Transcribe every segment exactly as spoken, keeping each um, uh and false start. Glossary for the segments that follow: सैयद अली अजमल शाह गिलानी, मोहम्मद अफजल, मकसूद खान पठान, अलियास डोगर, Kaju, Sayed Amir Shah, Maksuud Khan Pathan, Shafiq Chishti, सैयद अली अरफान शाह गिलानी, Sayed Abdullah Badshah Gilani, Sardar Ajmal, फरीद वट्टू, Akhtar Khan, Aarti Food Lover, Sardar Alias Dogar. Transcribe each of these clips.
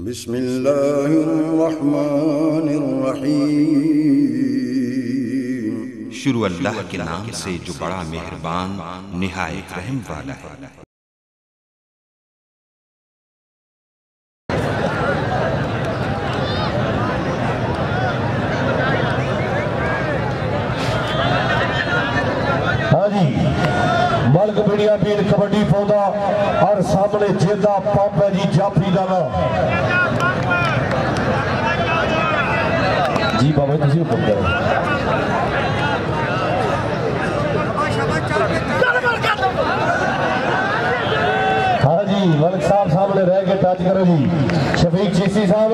बिस्मिल्लाहिर्रहमानिर्रहीम। शुरू अल्लाह के नाम से जो बड़ा मेहरबान निहायत रहम वाला है। बढ़िया पीर कबड्डी पौधा और सामने जेदा पंप है जी जाफी डाला जी बाबा तुझे हुक्म करो हाँ जी मलिक साहब सामने रह के टच करो जी शफीक चिश्ती साहब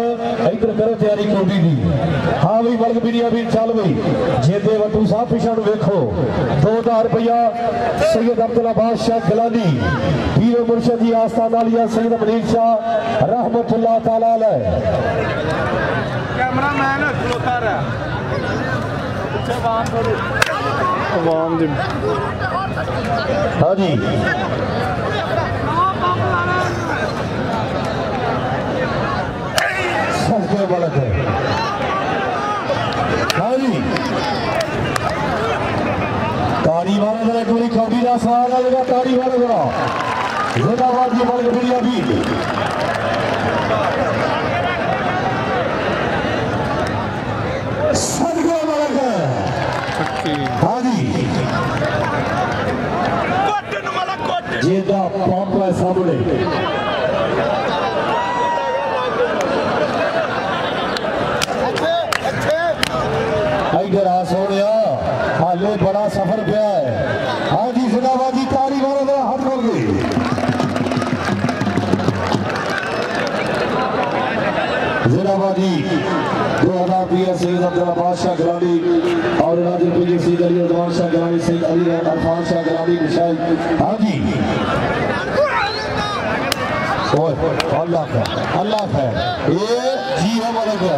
इधर करो तैयारी कोटी दी हाँ भाई मलिक पीरिया पीर चल भाई जेदे वटू साहब पिछड़ देखो दो हजार रुपया सैयद अब्दुल्ला बादशाह गिलानी पीर मुर्शद जी आस्ताना लिया सैयद अमीर शाह रहमतुल्लाह ताला अलैह हाँ जी सबके बलत है हाँ जी ताड़ी मारा जरा एक बारी कौड़ी का सहारा लगा ताड़ी मारा जरा जिंदाबाद जी बल्कि बढ़िया भी सदका बल्कि हाँ जी ये दा पंप है सामने इधर आ सोने हाले बड़ा सफर पे जिंदाबादी दो हजार पीएस सैयद अब्दुल्ला बादशाह गिलानी और राजन पीजी सैयद अली अजमल शाह गिलानी सैयद अली अरफान शाह गिलानी विशाल हाँ जी ओए अल्लाह का अल्लाह का ये जी है मलिक है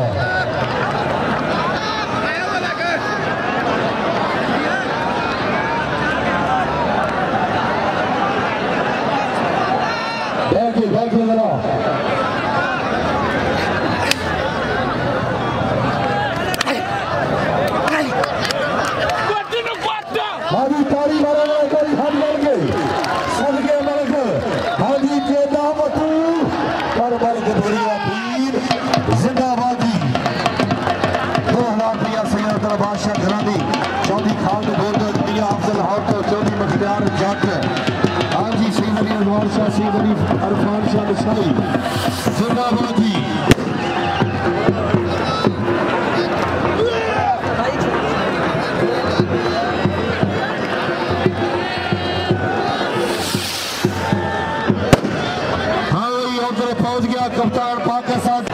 बैठे बैठे जरा अरफान शाह बिशाई जिंदाबादी हाँ उधर पहुंच गया कप्तान पाक के साथ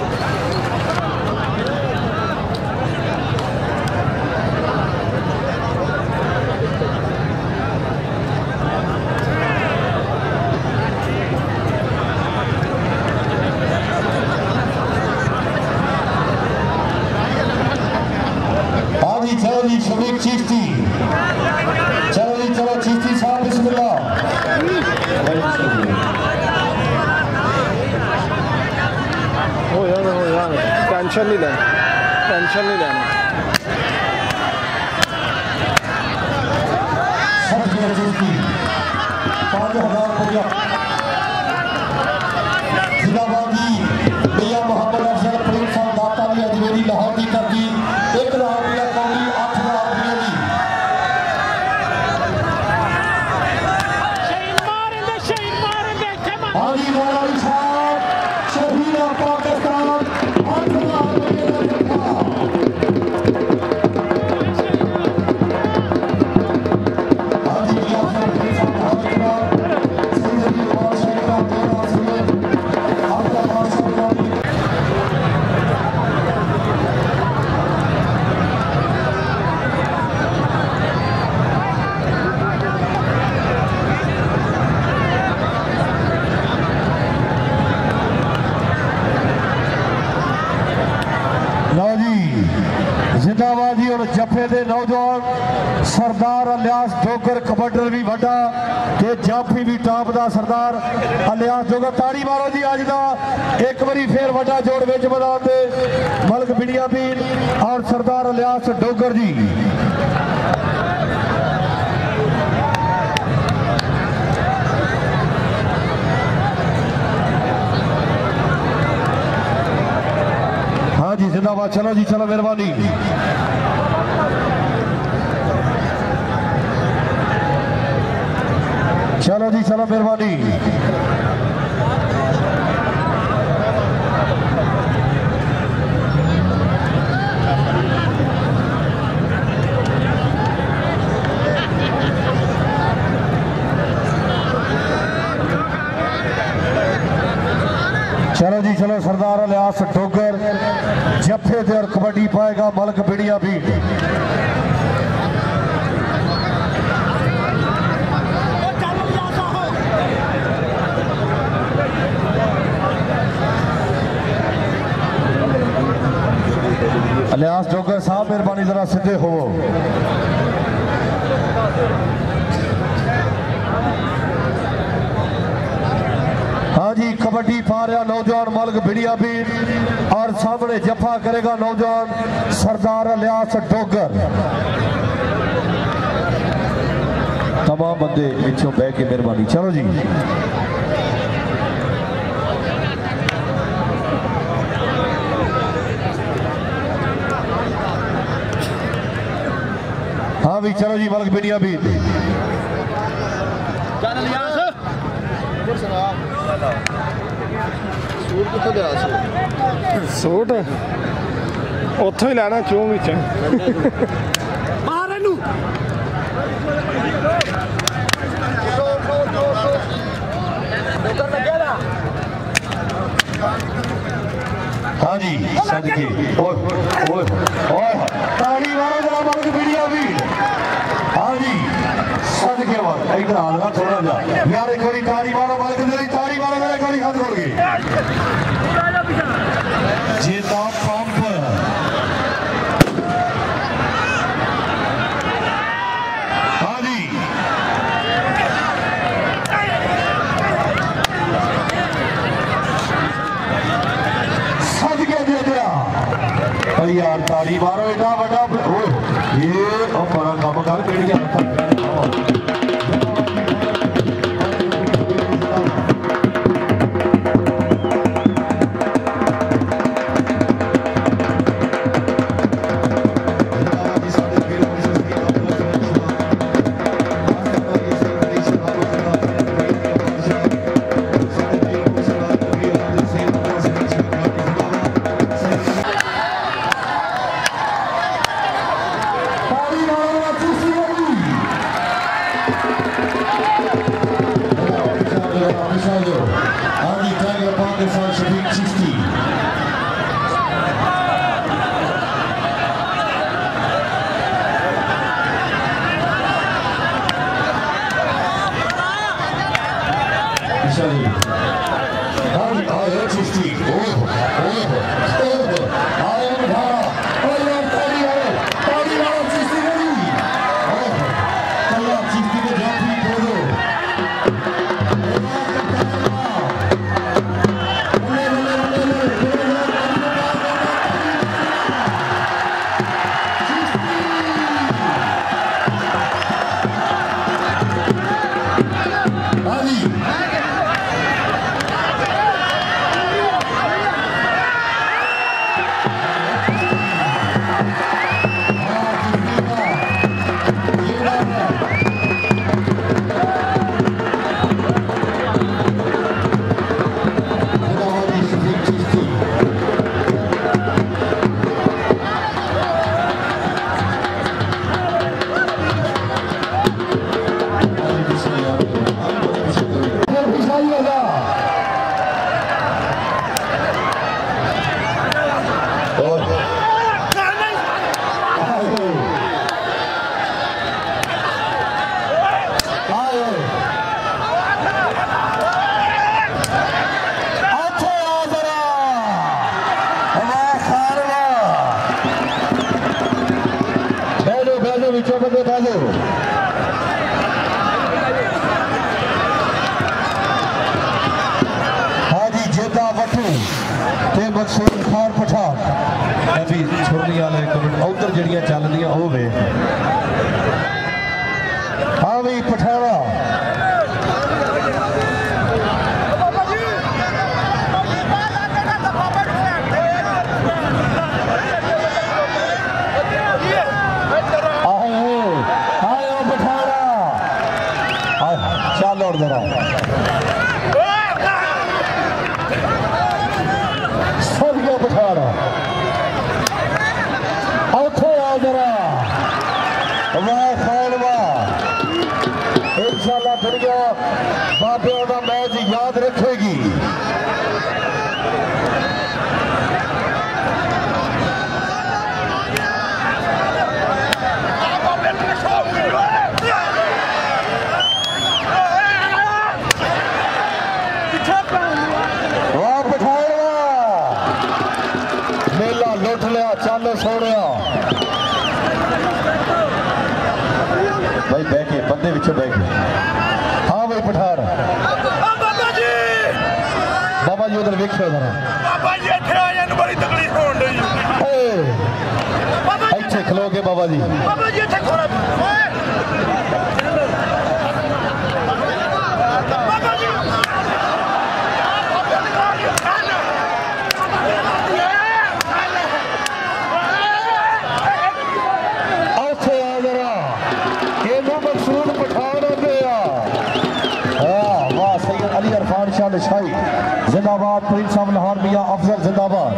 शफीक चिश्ती चलो जी चलो चिश्ती साहब बिस्मिल्लाह हो यार हो यार टेंशन नहीं लेना टेंशन नहीं लेना सब चिश्ती पांच हजार रुपया जिंदाबादी भैया मोहम्मद अफजल प्रेम साहब दाता भी अजमेरी लाहौर की तरदी एक लाख जिंदाबादी और जफे के नौजवान सरदार अलियास डोगर कबड्डी भी वड्डा ये जाफी भी टॉप का सरदार अलियास जोगर। ताड़ी मारो जी अज का एक बारी फिर वड्डा जोड़ विच बदाते मलक बिड़िया पीर और सरदार अलियास डोगर जी। हाँ जी जिंदाबाद। चलो जी चलो मेहरबानी। चलो जी चलो मेहरबानी। चलो जी चलो सरदार अलियास डोगर जफे दे और कबड्डी पाएगा मलक बिड़िया भी। अलियास डोगर साहब मेहरबानी जरा सीधे हो। हाँ जी कबड्डी पा रहा नौजवान मलक भिड़िया भी और सामने जफा करेगा नौजवान सरदार अलियास डोगर। तमाम बंदे पिछों बह के मेहरबानी। चलो जी हाँ भी चलो जी मलक बिड़िया भी। सूट उथों ही लैना चौं विच हाँ जी सदके थोड़ा सा यार एक बार तारी मारो मलक मेरी तारी मारो मेरे को हाथ खोल गई जी टॉप पंप हाँ जी सदके दे दिया और यार तारी मारो इतना बड़ा ये और बड़ा काम कर के गया। ते मकसूद खान पठान अभी सुनने वाला एक मिनट उधर जड़ियां चल रही हो वे हाँ भी पठाना बाबा जी मकसूद पठान अली इरफान शाह नशाई जिंदाबाद प्रिंस साहब लाहौर मियां अफजल जिंदाबाद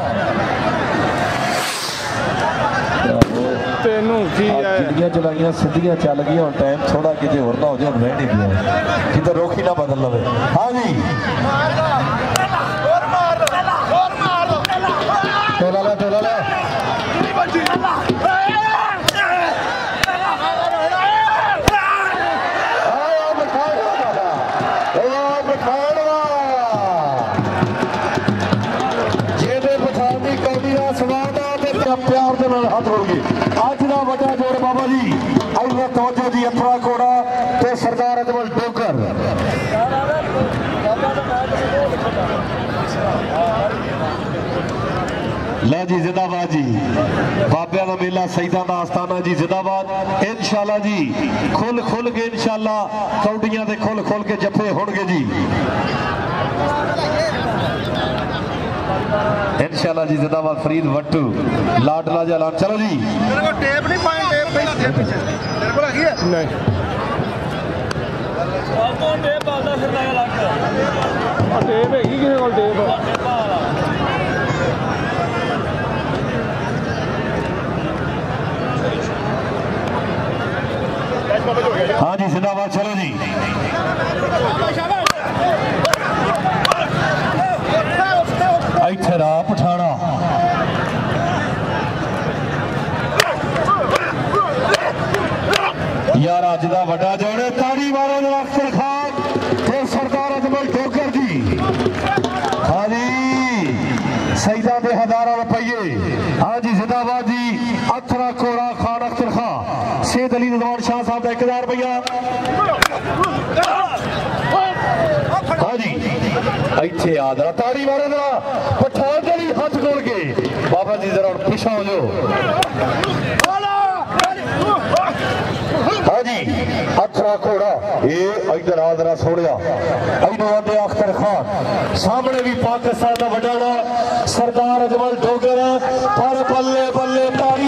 चलाइया सीधिया चल गई हम टाइम थोड़ा किसी होर ना हो जाए हम रह नहीं गया किधर रोक ही ना बदल लवे हाँ जी टोला ला टोला ला सरदार अजमल डोगर ला जी जिंदाबाद जी बाबे का मेला सईदा का आस्थाना जी जिंदाबाद इंशाल्लाह जी खुल खुल के इंशाल्लाह कौडियां दे खुल खुल के जफे होंगे जी इंशाल्लाह जी जिंदाबाद फरीद वट्टू लाडला जलान चलो जी मेरे को टेप नहीं पाए टेप पीछे पीछे मेरे को रखिए नहीं हाँ जी जिंदाबाद चलो जी इधर आ पठाना यार अज का वड्डा जोड़े ताड़ी मारो अख्तर खान ते सरदार अजमल डोगर जी हाँ जी सईदा दे हजारों रुपये हाँ जी जिंदाबाद जी अथरा कोरा खान अख्तर खान सैयद अली दरबार शाह साहब का एक हजार रुपया हाँ जी इतने याद रहा ताड़ी मारो जरा पठान के लिए हाथ खोल के बाबा जी जरा पिछा हो जाओ हाँ जी अखरा घोड़ा ये इधर आदरा छोड़िया आते अख्तर खान सामने भी पाकिस्तान का वड्डा सरदार अजमल डोगर पर बल्ले बल्ले तारी